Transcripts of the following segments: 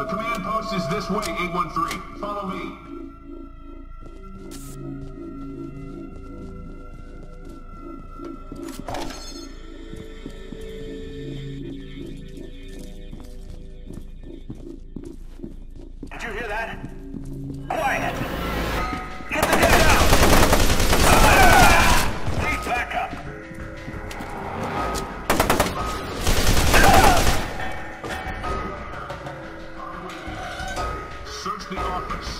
The command post is this way, 813. Follow me. Did you hear that? Quiet! Get the head out! Need backup! Search the office.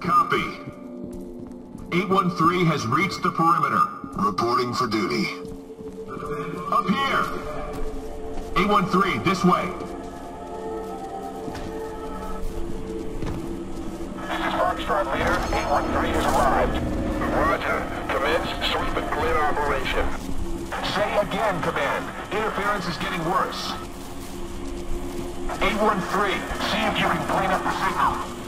Copy. 813 has reached the perimeter. Reporting for duty. Up here! 813, this way. This is Foxtrot Leader. 813 has arrived. Roger. Commence sweep and clear operation. Say again, Command. Interference is getting worse. 813, see if you can clean up the signal.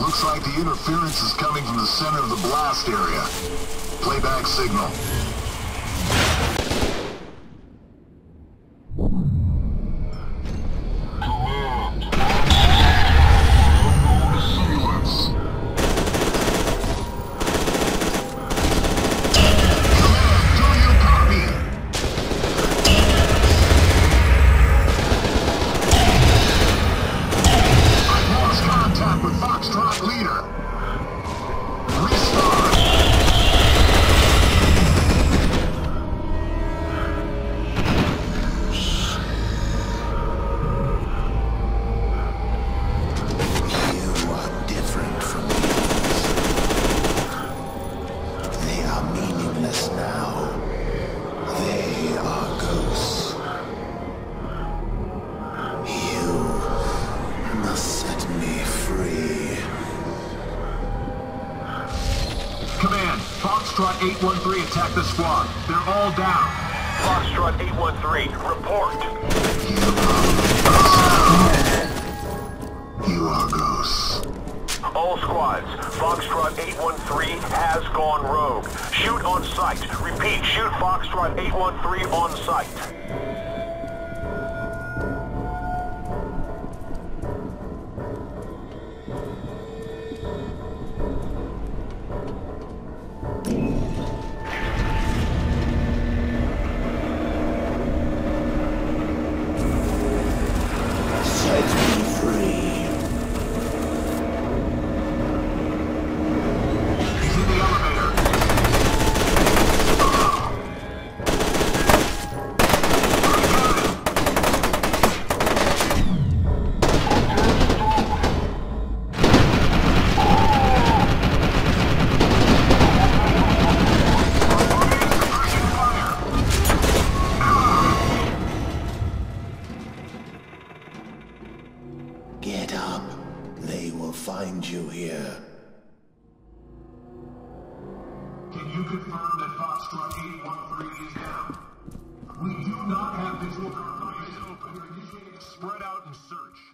Looks like the interference is coming from the center of the blast area. Playback signal. Command, Foxtrot 813 attacked the squad. They're all down. Foxtrot 813, report. You are ghosts. All squads, Foxtrot 813 has gone rogue. Shoot on sight. Repeat, shoot Foxtrot 813 on sight. Get up. They will find you here. Can you confirm that Foxtrot 813 is down? We do not have visual confirmation. Spread out and search.